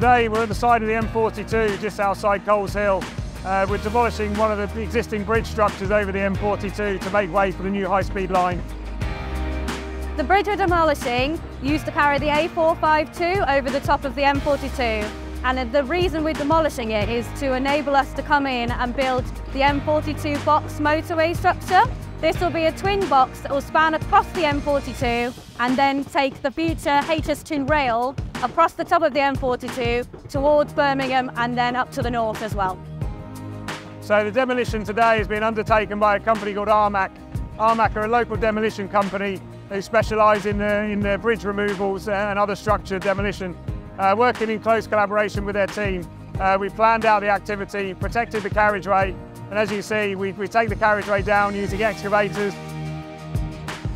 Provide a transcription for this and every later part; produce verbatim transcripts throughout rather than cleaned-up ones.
Today we're at the side of the M forty-two just outside Coles Hill. Uh, we're demolishing one of the existing bridge structures over the M forty-two to make way for the new high-speed line. The bridge we're demolishing used to carry the A four fifty-two over the top of the M forty-two, and the reason we're demolishing it is to enable us to come in and build the M forty-two box motorway structure. This will be a twin box that will span across the M forty-two and then take the future H S two rail across the top of the M forty-two towards Birmingham and then up to the north as well. So the demolition today has been undertaken by a company called Armac. Armac are a local demolition company who specialise in, in their bridge removals and other structure demolition. Uh, working in close collaboration with their team, uh, we planned out the activity, protected the carriageway, and as you see, we, we take the carriageway down using excavators.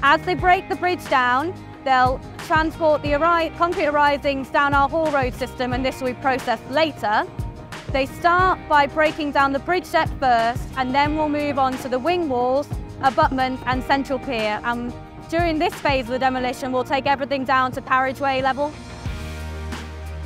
As they break the bridge down, they'll transport the concrete arisings down our haul road system, and this will be processed later. They start by breaking down the bridgehead first, and then we'll move on to the wing walls, abutments and central pier. And during this phase of the demolition, we'll take everything down to carriageway level.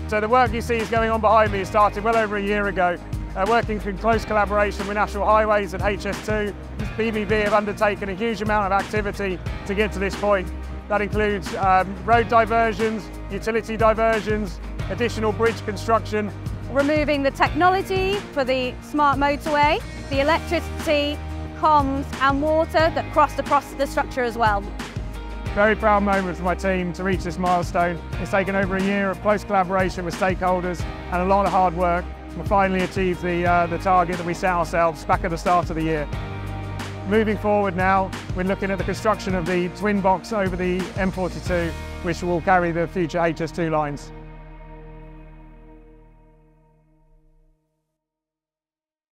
So the work you see is going on behind me started well over a year ago. Uh, working in close collaboration with National Highways and H S two, B B B have undertaken a huge amount of activity to get to this point. That includes um, road diversions, utility diversions, additional bridge construction. Removing the technology for the smart motorway, the electricity, comms and water that crossed across the structure as well. Very proud moment for my team to reach this milestone. It's taken over a year of close collaboration with stakeholders and a lot of hard work. We finally achieved the, uh, the target that we set ourselves back at the start of the year. Moving forward now, we're looking at the construction of the twin box over the M forty-two, which will carry the future H S two lines.